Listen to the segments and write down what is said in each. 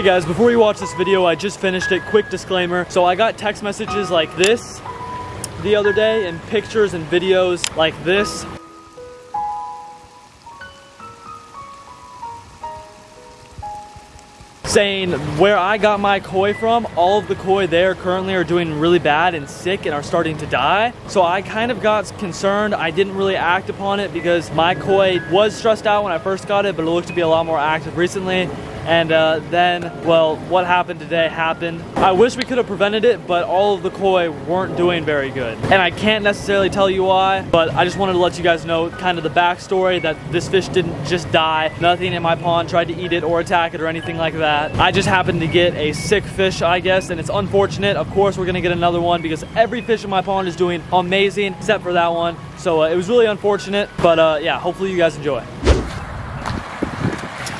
Hey guys, before you watch this video, I just finished it. Quick disclaimer. So I got text messages like this the other day, and pictures and videos like this. Saying where I got my koi from, all of the koi there currently are doing really bad and sick and are starting to die. So I kind of got concerned. I didn't really act upon it because my koi was stressed out when I first got it, but it looked to be a lot more active recently. And what happened today happened. I wish we could have prevented it, but all of the koi weren't doing very good. And I can't necessarily tell you why, but I just wanted to let you guys know kind of the backstory that this fish didn't just die. Nothing in my pond tried to eat it or attack it or anything like that. I just happened to get a sick fish, I guess, and it's unfortunate. Of course, we're gonna get another one because every fish in my pond is doing amazing, except for that one. So it was really unfortunate, but yeah, hopefully you guys enjoy.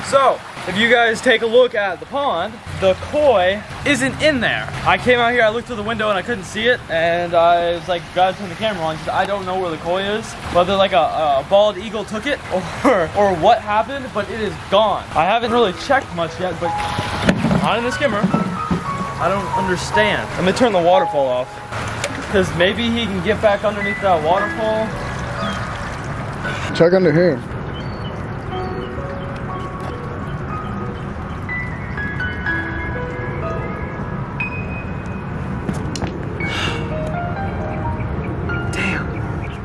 So, if you guys take a look at the pond, the koi isn't in there. I came out here, I looked through the window and I couldn't see it, and I was like, gotta turn the camera on because I don't know where the koi is. Whether like a bald eagle took it or what happened, but it is gone. I haven't really checked much yet, but not in the skimmer. I don't understand. I'm gonna turn the waterfall off because maybe he can get back underneath that waterfall. Check under here.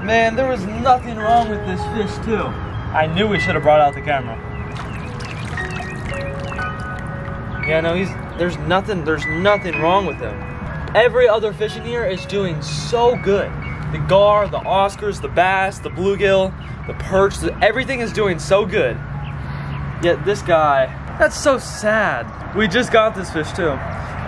Man, there was nothing wrong with this fish, too. I knew we should have brought out the camera. Yeah, no, there's nothing wrong with him. Every other fish in here is doing so good. The gar, the Oscars, the bass, the bluegill, the perch, everything is doing so good. Yet this guy, that's so sad. We just got this fish, too.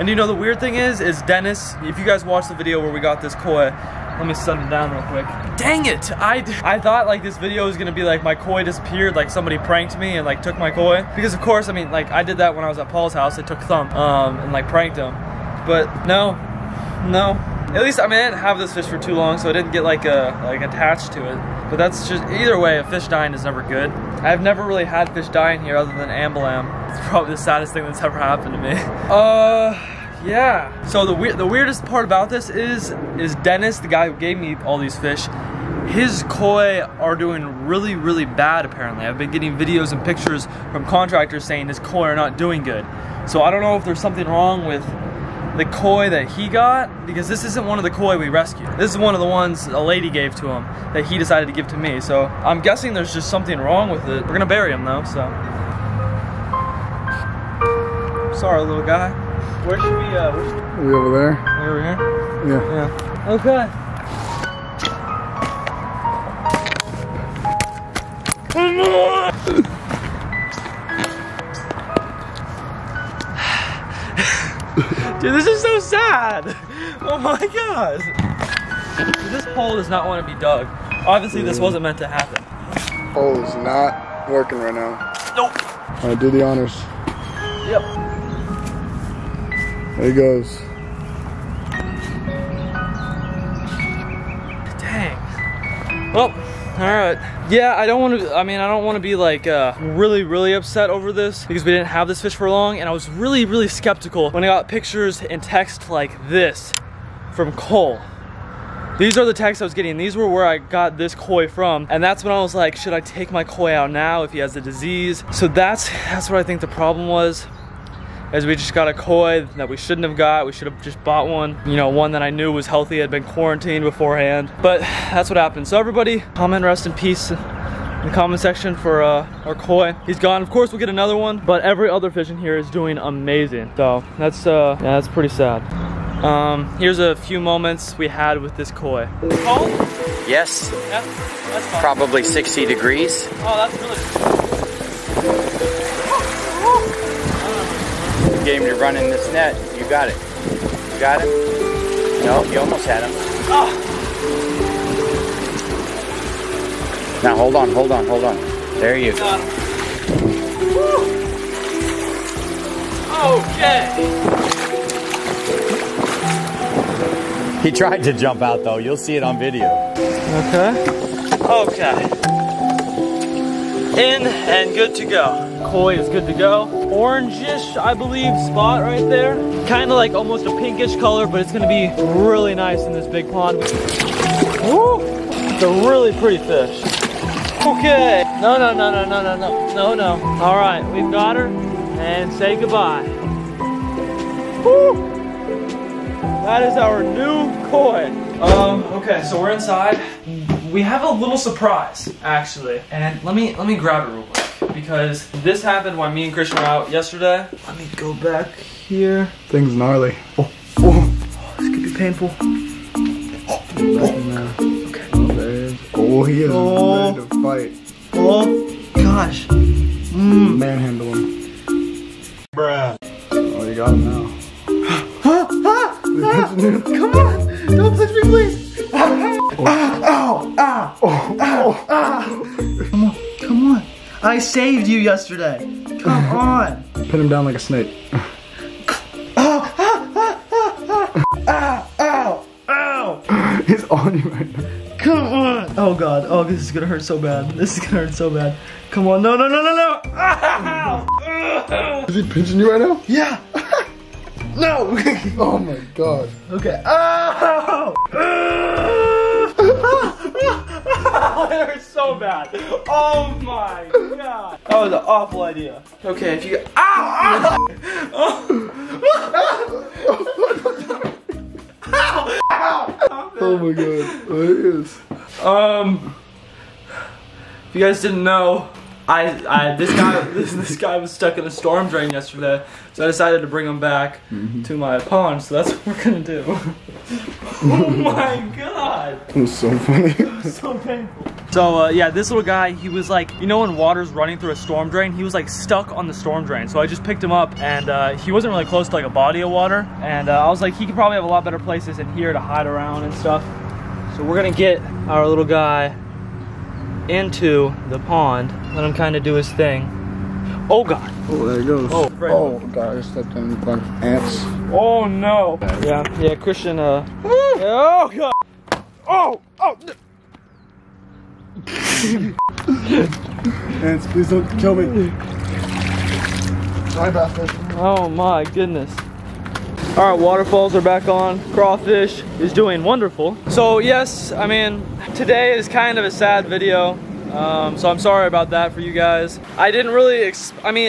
And you know, the weird thing is Dennis, if you guys watched the video where we got this koi, let me sun it down real quick. Dang it! I thought like this video was gonna be like my koi disappeared, like somebody pranked me and like took my koi. Because of course, I mean, like I did that when I was at Paul's house. I took Thump and like pranked him. But no. At least, I mean, I didn't have this fish for too long, so I didn't get like attached to it. But that's just, either way, a fish dying is never good. I've never really had fish dying here other than Ambalam. It's probably the saddest thing that's ever happened to me. Yeah. So the weirdest part about this is Dennis, the guy who gave me all these fish, his koi are doing really, really bad apparently. I've been getting videos and pictures from contractors saying his koi are not doing good. So I don't know if there's something wrong with the koi that he got, because this isn't one of the koi we rescued. This is one of the ones a lady gave to him that he decided to give to me. So I'm guessing there's just something wrong with it. We're gonna bury him though, so. Sorry, little guy. Where should we, we over there. Over here? Yeah. Yeah. Okay. Dude, this is so sad. Oh my god. This pole does not want to be dug. Obviously, this wasn't meant to happen. Pole is not working right now. Nope. All right, do the honors. Yep. There he goes. Dang. Well, alright. Yeah, I don't want to be like really, really upset over this because we didn't have this fish for long, and I was really, really skeptical when I got pictures and text like this from Cole. These are the texts I was getting. These were where I got this koi from. And that's when I was like, should I take my koi out now if he has the disease? So that's what I think the problem was. As we just got a koi that we shouldn't have got. We should have just bought one, you know, one that I knew was healthy, had been quarantined beforehand. But that's what happened. So everybody, comment rest in peace in the comment section for our koi. He's gone. Of course, we'll get another one, but every other fish in here is doing amazing. So that's yeah, that's pretty sad. Here's a few moments we had with this koi. Cold? Yes. Yeah, that's fine. Probably 60 degrees. Oh, that's really. Game to run in this net. You got it. You got him? No, you almost had him. Oh. Now hold on. There you go. Okay. He tried to jump out though. You'll see it on video. Okay. in and good to go. Cole is good to go. Orangish, I believe, spot right there. Kind of like almost a pinkish color, but it's gonna be really nice in this big pond. Woo! It's a really pretty fish. Okay. No, no, no, no, no, no, no, no, no. All right, we've got her and say goodbye. Woo! That is our new koi. Okay, so we're inside. We have a little surprise, actually. And let me grab it real quick, because this happened when me and Christian were out yesterday. Let me go back here. Thing's gnarly. Oh, oh. Oh, this could be painful. Oh, oh. Okay. Oh, he is ready to fight. Oh, gosh. Mm. Manhandle him. Bruh. Oh, you got him now. Ah, come on! Don't touch me, please! Ah, oh. Ow! Ah! Oh. Ow! Ah! Come on! Come on! I saved you yesterday! Come on! Pin him down like a snake. Ah! Ah! Ah! Ah! Ow! Ow! He's on you right now. Come on! Oh god! Oh, this is gonna hurt so bad! This is gonna hurt so bad! Come on! No! No! No! No! No! Ow! Is he pinching you right now? Yeah! No! Oh my god. Okay. Ow! Oh, that hurts so bad. Oh my god. That was an awful idea. Okay, if you. Ow! Ow! Ow! Ow! Oh my god. There it is. If you guys didn't know. This guy was stuck in a storm drain yesterday, so I decided to bring him back to my pond. So that's what we're gonna do. Oh my god! It was so funny. It was so painful. So yeah, this little guy, he was like, you know, when water's running through a storm drain, he was like stuck on the storm drain. So I just picked him up, and he wasn't really close to like a body of water, and I was like, he could probably have a lot better places than here to hide around and stuff. So we're gonna get our little guy into the pond, let him kind of do his thing. Oh god! Oh, there he goes. Oh, right. Oh god, I stepped in a bunch of ants. Oh no! Yeah, yeah, Christian. Oh god! Oh, oh! Ants, please don't kill me. Sorry about this. Oh my goodness. All right, waterfalls are back on. Crawfish is doing wonderful. So yes, I mean, today is kind of a sad video. So I'm sorry about that for you guys. I didn't really,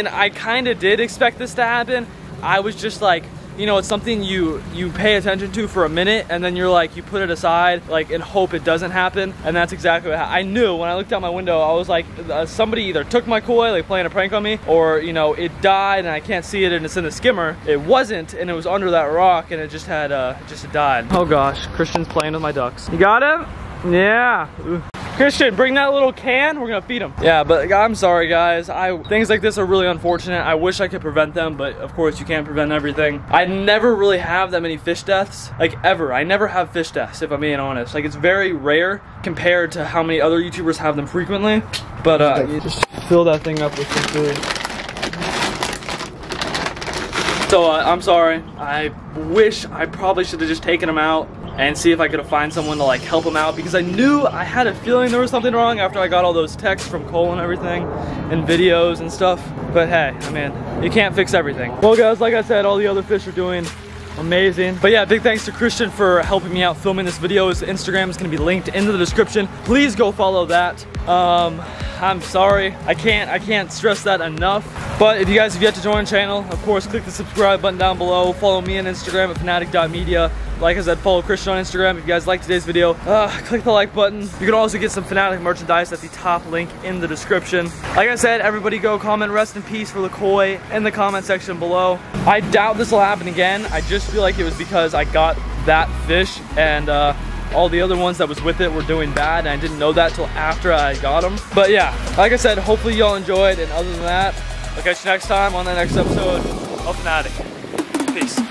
I kind of did expect this to happen. I was just like, you know, it's something you pay attention to for a minute, and then you're like, you put it aside, like, and hope it doesn't happen. And that's exactly what I knew when I looked out my window. I was like, somebody either took my koi, like playing a prank on me, or, you know, it died and I can't see it and it's in the skimmer. It wasn't, and it was under that rock, and it just had, it died. Oh gosh, Christian's playing with my ducks. You got him? Yeah. Ooh. Christian, bring that little can, we're gonna feed him. Yeah, but I'm sorry guys, things like this are really unfortunate. I wish I could prevent them, but of course you can't prevent everything. I never really have that many fish deaths, like ever. I never have fish deaths, if I'm being honest. Like, it's very rare compared to how many other YouTubers have them frequently. But you just fill that thing up with some food. So I'm sorry, I wish I probably should have just taken them out and see if I could find someone to like help him out, because I knew, I had a feeling there was something wrong after I got all those texts from Cole and everything, and videos and stuff. But hey, I mean, you can't fix everything. Well guys, like I said, all the other fish are doing amazing. But yeah, big thanks to Christian for helping me out filming this video. His Instagram is gonna be linked in the description. Please go follow that. I'm sorry, I can't stress that enough. But if you guys have yet to join the channel, of course, click the subscribe button down below. Follow me on Instagram at Finatic.Media. Like I said, follow Christian on Instagram. If you guys like today's video, click the like button. You can also get some Finatic merchandise at the top link in the description. Like I said, everybody go comment rest in peace for the koi in the comment section below. I doubt this will happen again. I just feel like it was because I got that fish, and all the other ones that was with it were doing bad, and I didn't know that till after I got them. But yeah, like I said, hopefully y'all enjoyed, and other than that, I'll catch you next time on the next episode of Finatic. Peace.